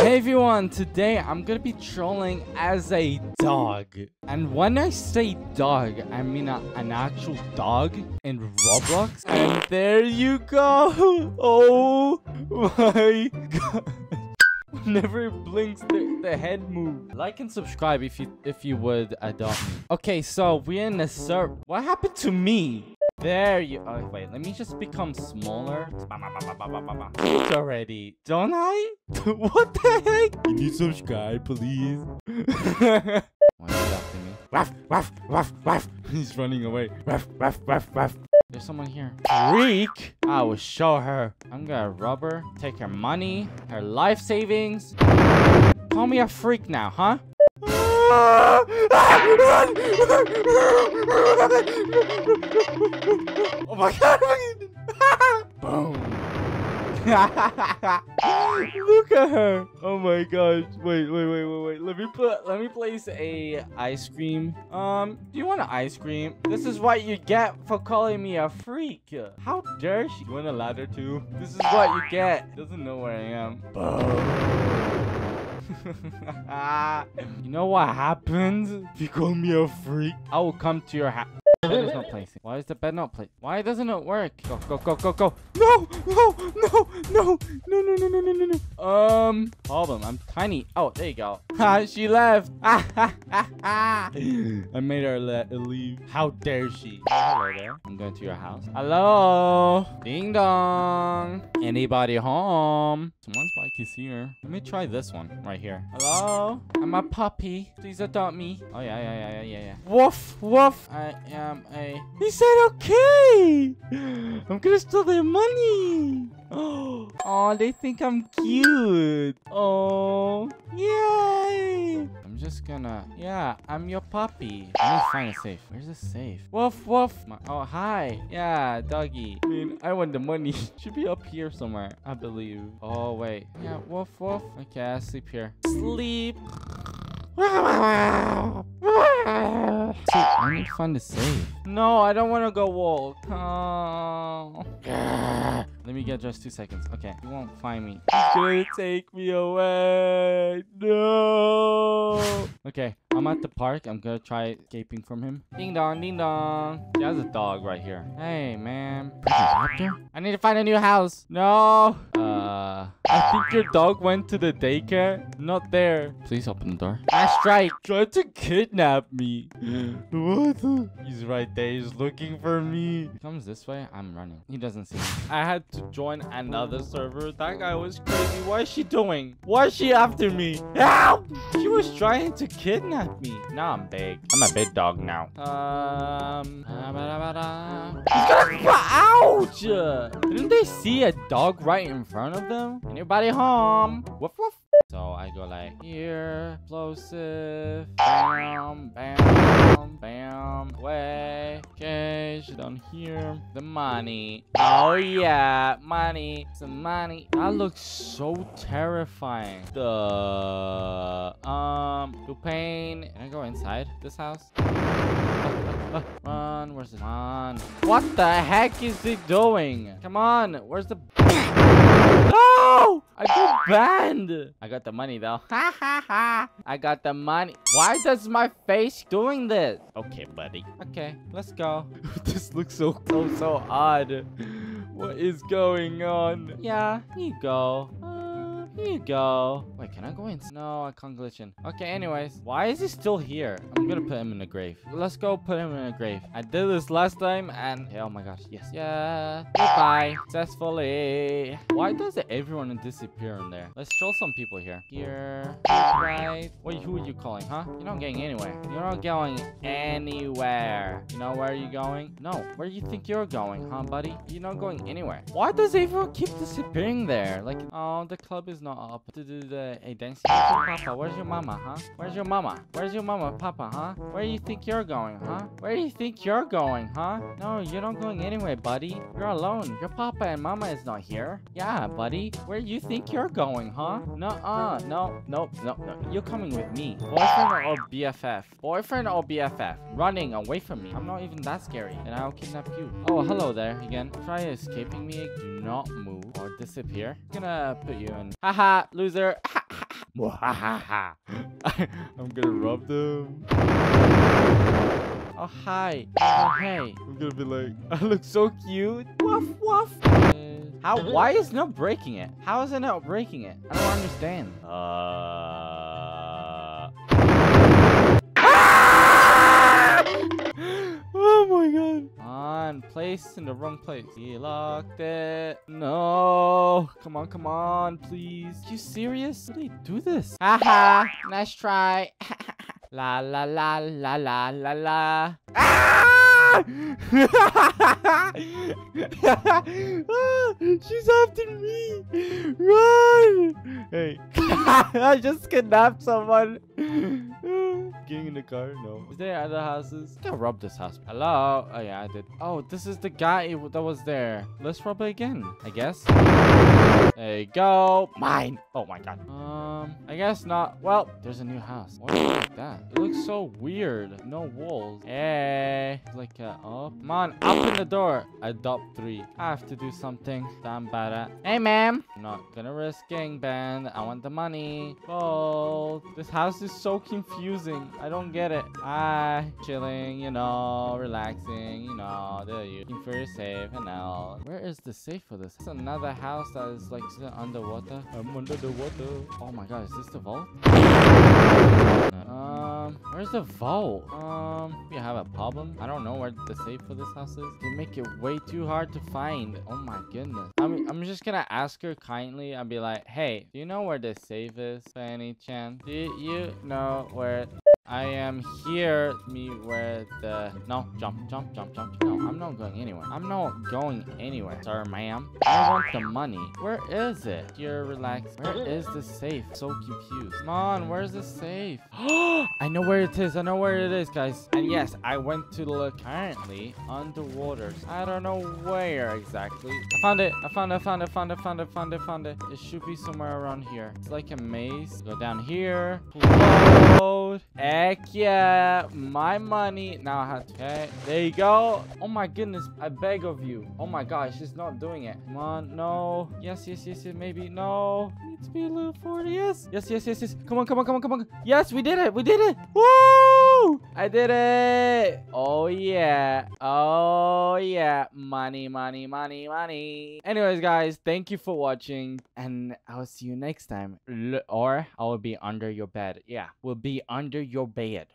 Hey everyone, today I'm gonna be trolling as a dog. And when I say dog, I mean an actual dog in Roblox. And there you go! Oh my god. Whenever it blinks, the head moves. Like and subscribe if you would adopt me. Okay, so we're in a server. What happened to me? There you— oh wait, let me just become smaller. Already. Don't I? What the heck? Can you subscribe, please? Why is he after me? Ruff, ruff, ruff, ruff. He's running away. Ruff, ruff, ruff, ruff. There's someone here. Freak! I will show her. I'm gonna rob her, take her money, her life savings. Call me a freak now, huh? Oh my god! Boom! Look at her! Oh my gosh! Wait! Let me place a ice cream. Do you want an ice cream? This is what you get for calling me a freak. How dare she? You want a ladder too? This is what you get. Doesn't know where I am. Boom! You know what happens? If you call me a freak, I will come to your house. There's no place. Why is the bed not placed? Why doesn't it work? Go, go, go, go, go. No. Problem. I'm tiny. Oh, there you go. Ha, she left. I made her leave. How dare she? Hello there. I'm going to your house. Hello. Ding dong. Anybody home? Someone's bike is here. Let me try this one right here. Hello? I'm a puppy. Please adopt me. Oh, yeah. Woof, woof. He said okay. I'm gonna steal their money. Oh, they think I'm cute. Oh, yay. I'm just gonna, yeah, I'm your puppy. I need to find a safe. Where's the safe? Woof, woof. Oh, hi. Yeah, doggy. I mean, I want the money. Should be up here somewhere, I believe. Oh, wait. Yeah, woof, woof. Okay, I sleep here. Sleep. Dude, I need to find a safe. No, I don't want to go walk. Oh. Let me get just 2 seconds. Okay, you won't find me. He's gonna take me away. No. Okay, I'm at the park. I'm gonna try escaping from him. Ding dong, ding dong. There's a dog right here. Hey, man. I need to find a new house. No. I think your dog went to the daycare. Not there. Please open the door. That's right. Tried to kidnap me. What? He's right there. He's looking for me. If he comes this way, I'm running. He doesn't see me. I had to join another server. That guy was crazy. What is she doing? Why is she after me? Help! She was trying to kidnap me. Now I'm big. I'm a big dog now. He's gonna go. Ouch! Didn't they see a dog right in front of them? Anybody home? Woof woof. So I go like here, explosive, bam, bam, bam, way, cash down here, the money. Oh yeah, money, some money. That looks so terrifying. The Dupain. Can I go inside this house? Run, where's it? Run. What the heck is it doing? Come on, where's the— No! I got banned! I got the money though. Ha ha ha! I got the money. Why does my face doing this? Okay, buddy. Okay, let's go. This looks so odd. What is going on? Yeah, here you go. Here you go. Wait, can I go in? No, I can't glitch in. Okay, anyways. Why is he still here? I'm gonna put him in a grave. Let's go put him in a grave. I did this last time and... oh my gosh, yes. Yeah. Goodbye. Successfully. Why does everyone disappear in there? Let's troll some people here. Here. Right. Wait, who are you calling, huh? You're not getting anywhere. You're not going anywhere. You know where you're going? No. Where do you think you're going, huh, buddy? You're not going anywhere. Why does everyone keep disappearing there? Like, oh, the club is not up to do the dance. Papa, where's your mama, huh? Where's your mama? Where's your mama, Papa, huh? Where do you think you're going, huh? Where do you think you're going, huh? No, you're not going anywhere, buddy. You're alone. Your Papa and Mama is not here. Yeah, buddy. Where do you think you're going, huh? Nuh-uh. No. You're coming with me. Boyfriend or BFF? Boyfriend or BFF? Running away from me. I'm not even that scary. And I'll kidnap you. Oh, hello there again. Try escaping me. Do not move or disappear. I'm gonna put you in. Haha, loser. I'm gonna rob them. Oh, hi. Oh, hey. I'm gonna be like, I look so cute. Woof, woof. How? Why is not breaking it? How is it not breaking it? I don't understand. Oh my god. On, placed in the wrong place. He locked it. No. Come on, come on, please. Are you serious? How do they do this? Haha. Nice try. La la la la la la la. Ah! Ah, she's after me. Run! Hey, I just kidnapped someone. Getting in the car? No. Is there other houses? I gotta rob this house. Hello? Oh yeah, I did. Oh, this is the guy that was there. Let's rob it again, I guess. There you go. Mine. Oh my god. I guess not. Well, there's a new house. What is that? It looks so weird. No walls. Hey. Like up. Come on, open the door. Adopt 3. I have to do something. Damn bad at. Hey, ma'am. I'm not gonna risk getting banned. I want the money. Oh, this house is so confusing. I don't get it. Chilling, you know, relaxing, you know, there you looking for your safe and out. Where is the safe for this? It's another house that is like underwater. I'm under the water. Oh my god, is this the vault? Where's the vault? We have a problem. I don't know where the safe for this house is. They make it way too hard to find. Oh my goodness. I'm just gonna ask her kindly. I'll be like, hey, do you know where the safe is by any chance? Do you know where I am here? Me where the... No, jump, jump, jump, jump. No, I'm not going anywhere. I'm not going anywhere. Sorry, ma'am. I want the money. Where is it? You're relaxed. Where is the safe? So confused. Come on, where's the safe? I know where it is. I know where it is, guys. And yes, I went to look. Apparently, underwater. I don't know where exactly. I found it. I found it. I found it. I found it. I found it. I found it. I found it. It should be somewhere around here. It's like a maze. Go down here. Load. Heck yeah, my money. Now I have to. Okay, there you go. Oh my goodness, I beg of you. Oh my gosh, she's not doing it. Come on, no. Yes, yes, yes, yes, maybe. No. It's be a little 40. Yes. Yes, yes, yes, yes. Come on, come on, come on, come on. Yes, we did it. We did it. Woo! I did it. Oh yeah. Oh yeah. Money, money, money, money. Anyways, guys, thank you for watching, and I will see you next time. Or I will be under your bed. Yeah, we'll be under your bed.